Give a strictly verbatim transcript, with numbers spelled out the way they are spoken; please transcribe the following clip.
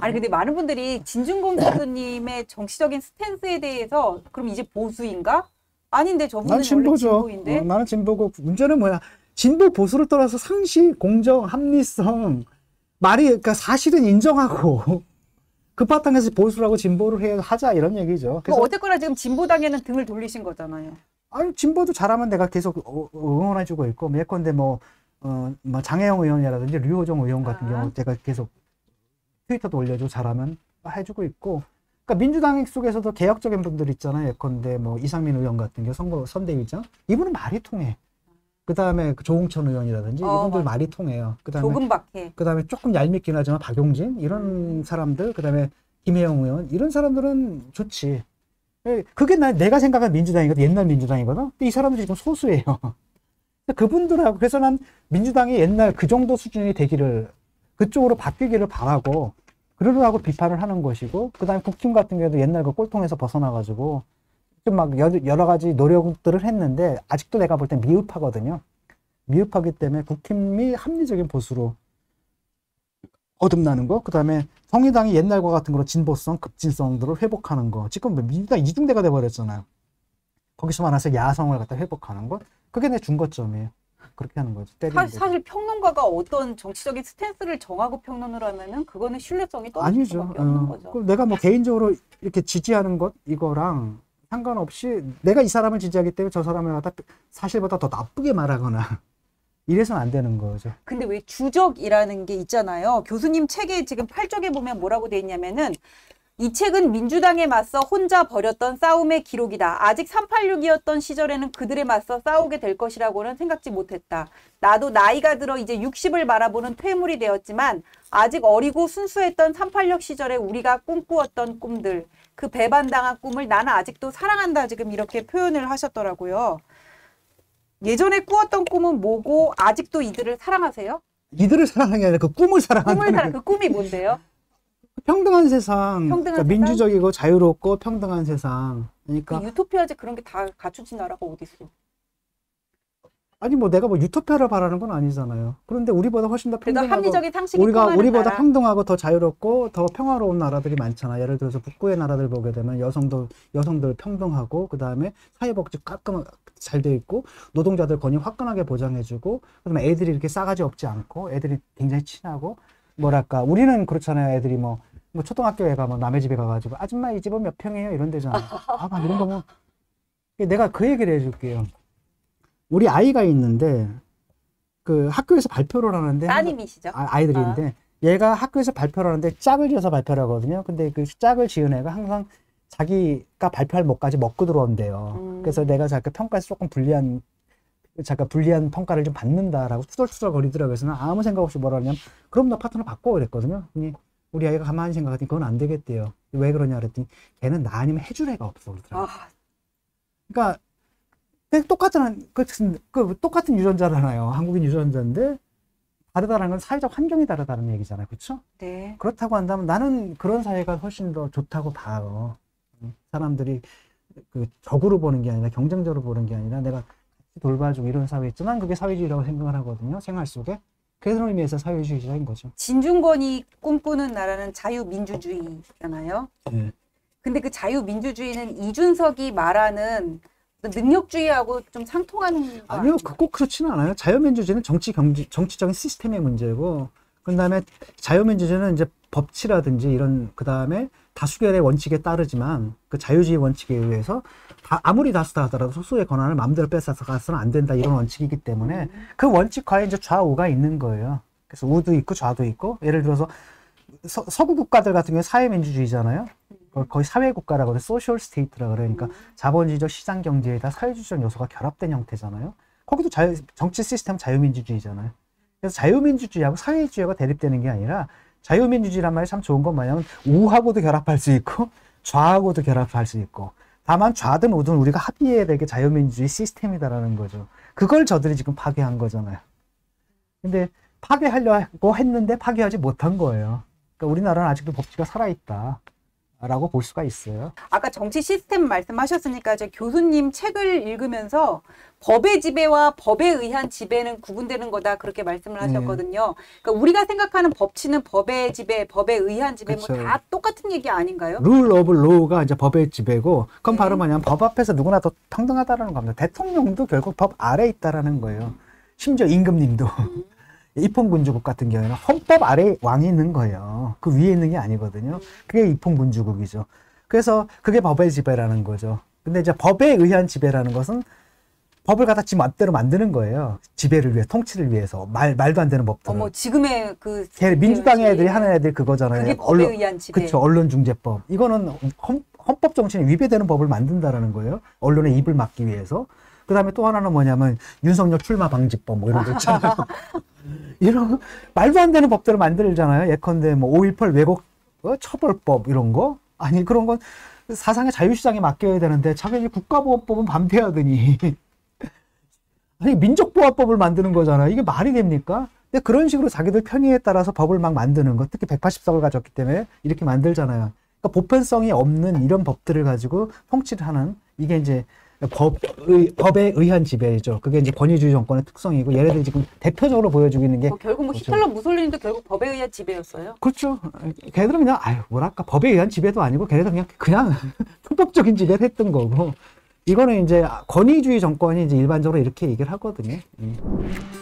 아니 근데 많은 분들이 진중권 교수님의 정치적인 스탠스에 대해서 그럼 이제 보수인가? 아닌데 저분은 원래 진보인데. 어, 나는 진보고 문제는 뭐야? 진보 보수를 떠나서 상시, 공정, 합리성 말이 그러니까 사실은 인정하고 그 바탕에서 보수라고 진보를 해야 하자 이런 얘기죠. 그래서 뭐 어쨌거나 지금 진보당에는 등을 돌리신 거잖아요. 아니 진보도 잘하면 내가 계속 응원해주고 있고 예컨대 뭐, 어, 뭐 장혜영 의원이라든지 류호정 의원 같은 아. 경우 제가 계속 트위터도 올려줘 잘하면 해주고 있고. 그러니까 민주당 속에서도 개혁적인 분들 있잖아요. 예컨대 뭐 이상민 의원 같은 경우 선거 선대위장 이분은 말이 통해. 그 다음에 조홍천 의원이라든지 어, 이분들 맞아. 말이 통해요. 그 다음에 조금 박해. 그 다음에 조금 얄밉긴 하지만 박용진 이런 음. 사람들, 그 다음에 김혜영 의원 이런 사람들은 좋지. 그게 나, 내가 생각한 민주당이거든. 옛날 민주당이거든. 근데 이 사람들이 지금 소수예요. 그분들하고 그래서 난 민주당이 옛날 그 정도 수준이 되기를 그쪽으로 바뀌기를 바라고 그러려고 비판을 하는 것이고 그 다음에 국힘 같은 경우도 옛날 그 꼴통에서 벗어나가지고 막 여러 가지 노력들을 했는데 아직도 내가 볼 땐 미흡하거든요. 미흡하기 때문에 국힘이 합리적인 보수로 거듭나는 거, 그 다음에 정의당이 옛날과 같은 거로 진보성, 급진성들을 회복하는 거. 지금 민주당 이중대가 돼버렸잖아요. 거기서 만나서 야성을 갖다 회복하는 것. 그게 내 중거점이에요. 그렇게 하는 거죠. 사실, 사실 평론가가 어떤 정치적인 스탠스를 정하고 평론을 하면은 그거는 신뢰성이 떨어질 수밖에 없는 어, 거죠. 내가 뭐 개인적으로 이렇게 지지하는 것 이거랑 상관없이 내가 이 사람을 지지하기 때문에 저 사람을 갖다 사실보다 더 나쁘게 말하거나 이래서는 안 되는 거죠. 근데 왜 주적이라는 게 있잖아요. 교수님 책에 지금 팔 쪽에 보면 뭐라고 돼 있냐면은 이 책은 민주당에 맞서 혼자 벌였던 싸움의 기록이다. 아직 삼팔육이었던 시절에는 그들에 맞서 싸우게 될 것이라고는 생각지 못했다. 나도 나이가 들어 이제 육십을 바라보는 퇴물이 되었지만 아직 어리고 순수했던 삼팔육 시절에 우리가 꿈꾸었던 꿈들, 그 배반당한 꿈을 나는 아직도 사랑한다 지금 이렇게 표현을 하셨더라고요. 예전에 꾸었던 꿈은 뭐고 아직도 이들을 사랑하세요? 이들을 사랑하는 게 아니라 그 꿈을 사랑하는 꿈을 사랑, 그 꿈이 뭔데요? 평등한 세상, 평등한 그러니까 세상? 민주적이고 자유롭고 평등한 세상. 그러니까 그 유토피아지 그런 게 다 갖춰진 나라가 어디 있어? 아니 뭐 내가 뭐 유토피아를 바라는 건 아니잖아요. 그런데 우리보다 훨씬 더 평등하고 합리적인 상식이 우리가 우리보다 나라. 평등하고 더 자유롭고 더 평화로운 나라들이 많잖아. 예를 들어서 북구의 나라들 보게 되면 여성도 여성들 평등하고 그 다음에 사회복지 깔끔하게 잘 돼 있고 노동자들 권익 화끈하게 보장해주고 그다음에 애들이 이렇게 싸가지 없지 않고 애들이 굉장히 친하고 뭐랄까 우리는 그렇잖아요. 애들이 뭐 뭐 초등학교에 가 뭐 남의 집에 가가지고 아줌마 이 집은 몇 평이에요 이런 데잖아. 아 막 이런 거면 내가 그 얘기를 해줄게요. 우리 아이가 있는데 그 학교에서 발표를 하는데 따님이시죠? 아, 아이들인데 아. 얘가 학교에서 발표를 하는데 짝을 지어서 발표를 하거든요. 근데 그 짝을 지은 애가 항상 자기가 발표할 목까지 먹고 들어온대요. 음. 그래서 내가 자기 평가에서 조금 불리한 잠깐 불리한 평가를 좀 받는다라고 투덜투덜 거리더라고요. 그래서 난 아무 생각 없이 뭐라 하냐면 그럼 나 파트너 바꿔 그랬거든요. 우리 아이가 가만히 생각하더니 그건 안 되겠대요. 왜 그러냐 그랬더니 걔는 나 아니면 해줄 애가 없어 그러더라고요. 아. 그러니까 똑같은 그, 그 똑같은 유전자잖아요. 한국인 유전자인데 다르다는 건 사회적 환경이 다르다는 얘기잖아요. 그렇죠? 네. 그렇다고 한다면 나는 그런 사회가 훨씬 더 좋다고 봐요. 사람들이 그 적으로 보는 게 아니라 경쟁적으로 보는 게 아니라 내가 돌봐주고 이런 사회 있지만 그게 사회주의라고 생각을 하거든요. 생활 속에. 그런 의미에서 사회주의자인 거죠. 진중권이 꿈꾸는 나라는 자유민주주의잖아요. 네. 근데 그 자유민주주의는 이준석이 말하는 능력주의하고 좀 상통하는 거 아니요. 그 꼭 그렇지는 않아요. 자유민주주의는 정치, 경제, 정치적인 시스템의 문제고 그 다음에 자유민주주의는 이제 법치라든지 이런 그 다음에 다수결의 원칙에 따르지만 그 자유주의 원칙에 의해서 다, 아무리 다수다 하더라도 소수의 권한을 마음대로 뺏어가서는 안 된다 이런 원칙이기 때문에 그 원칙과에 이제 좌우가 있는 거예요. 그래서 우도 있고 좌도 있고 예를 들어서 서, 서구 국가들 같은 경우는 사회민주주의잖아요. 거의 사회국가라고 해서 소셜 스테이트라고 그래요. 그러니까 자본주의적 시장 경제에다 사회주의적 요소가 결합된 형태잖아요. 거기도 자유, 정치 시스템 자유민주주의잖아요. 그래서 자유민주주의하고 사회주의가 대립되는 게 아니라 자유민주주의란 말이 참 좋은 건 뭐냐면 우하고도 결합할 수 있고 좌하고도 결합할 수 있고 다만 좌든 우든 우리가 합의해야 될 게 자유민주주의 시스템이다라는 거죠. 그걸 저들이 지금 파괴한 거잖아요. 근데 파괴하려고 했는데 파괴하지 못한 거예요. 그러니까 우리나라는 아직도 법치가 살아있다. 라고 볼 수가 있어요. 아까 정치 시스템 말씀하셨으니까 저 교수님 책을 읽으면서 법의 지배와 법에 의한 지배는 구분되는 거다 그렇게 말씀을 하셨거든요. 네. 그러니까 우리가 생각하는 법치는 법의 지배, 법에 의한 지배 뭐 다 똑같은 얘기 아닌가요? 룰 오브 로우가 이제 법의 지배고 그건 네. 바로 뭐냐면 법 앞에서 누구나 더 평등하다라는 겁니다. 대통령도 결국 법 아래에 있다라는 거예요. 심지어 임금님도. 음. 입헌군주국 같은 경우에는 헌법 아래 왕이 있는 거예요. 그 위에 있는 게 아니거든요. 그게 입헌군주국이죠. 그래서 그게 법의 지배라는 거죠. 근데 이제 법에 의한 지배라는 것은 법을 갖다 지 맘대로 만드는 거예요. 지배를 위해, 통치를 위해서. 말, 말도 안 되는 법들. 어머, 지금의 그. 걔, 민주당의 애들이 하는 애들이 그거잖아요. 그게 법에 언론, 의한 지배. 그렇죠. 언론중재법. 이거는 헌, 헌법 정신에 위배되는 법을 만든다라는 거예요. 언론의 입을 막기 위해서. 그 다음에 또 하나는 뭐냐면 윤석열 출마 방지법 뭐 이런 거 있잖아요. 이런 말도 안 되는 법들을 만들잖아요. 예컨대 뭐 오일팔 왜곡 처벌법 이런 거. 아니 그런 건 사상의 자유시장에 맡겨야 되는데 자기 국가보안법은 반대하더니 아니 민족보안법을 만드는 거잖아요. 이게 말이 됩니까? 근데 그런 식으로 자기들 편의에 따라서 법을 막 만드는 거. 특히 백팔십석을 가졌기 때문에 이렇게 만들잖아요. 그러니까 보편성이 없는 이런 법들을 가지고 통치를 하는 이게 이제 법의, 법에 의한 지배죠. 그게 이제 권위주의 정권의 특성이고 얘네들이 지금 대표적으로 보여주고 있는 게 뭐 결국 뭐 그렇죠. 히틀러 무솔리니도 결국 법에 의한 지배였어요. 그렇죠. 걔네들은 그냥 아유 뭐랄까 법에 의한 지배도 아니고 걔네들 그냥 그냥 헌법적인 지배를 했던 거고 이거는 이제 권위주의 정권이 이제 일반적으로 이렇게 얘기를 하거든요. 음.